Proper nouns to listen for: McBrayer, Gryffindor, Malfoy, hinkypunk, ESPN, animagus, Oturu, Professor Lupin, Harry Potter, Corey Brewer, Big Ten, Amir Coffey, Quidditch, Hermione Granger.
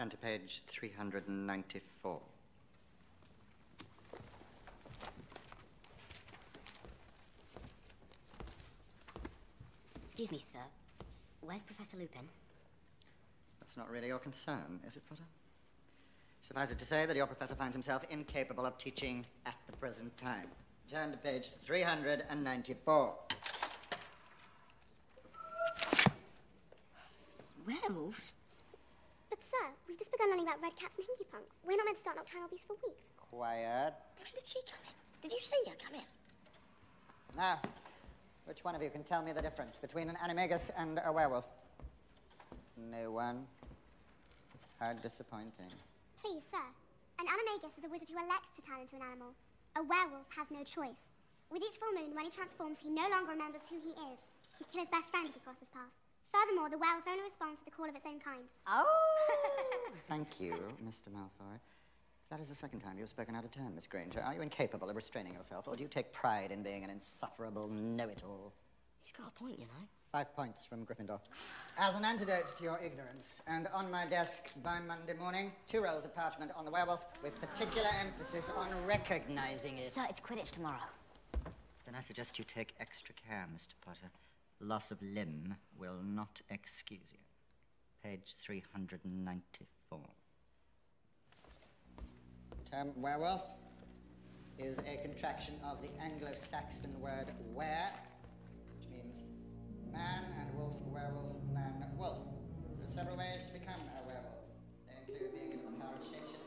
Turn to page 394. Excuse me, sir. Where's Professor Lupin? That's not really your concern, is it, Potter? Suffice it to say that your professor finds himself incapable of teaching at the present time. Turn to page 394. Werewolves? But, sir, we've just begun learning about redcaps and hinkypunks. We're not meant to start nocturnal beasts for weeks. Quiet. When did she come in? Did you see her come in? Now, which one of you can tell me the difference between an animagus and a werewolf? No one. How disappointing. Please, sir. An animagus is a wizard who elects to turn into an animal. A werewolf has no choice. With each full moon, when he transforms, he no longer remembers who he is. He'd kill his best friend if he crossed his path. Furthermore, the werewolf only responds to the call of its own kind. Oh! Thank you, Mr. Malfoy. That is the second time you've spoken out of turn, Miss Granger. Are you incapable of restraining yourself, or do you take pride in being an insufferable know-it-all? He's got a point, you know. 5 points from Gryffindor. As an antidote to your ignorance, and on my desk by Monday morning, 2 rolls of parchment on the werewolf, with particular emphasis on recognizing it. Sir, it's Quidditch tomorrow. Then I suggest you take extra care, Mr. Potter. Loss of limb will not excuse you. Page 394. The term werewolf is a contraction of the Anglo-Saxon word were, which means man and werewolf, man, wolf. There are several ways to become a werewolf. They include being given the power of shapeshifting.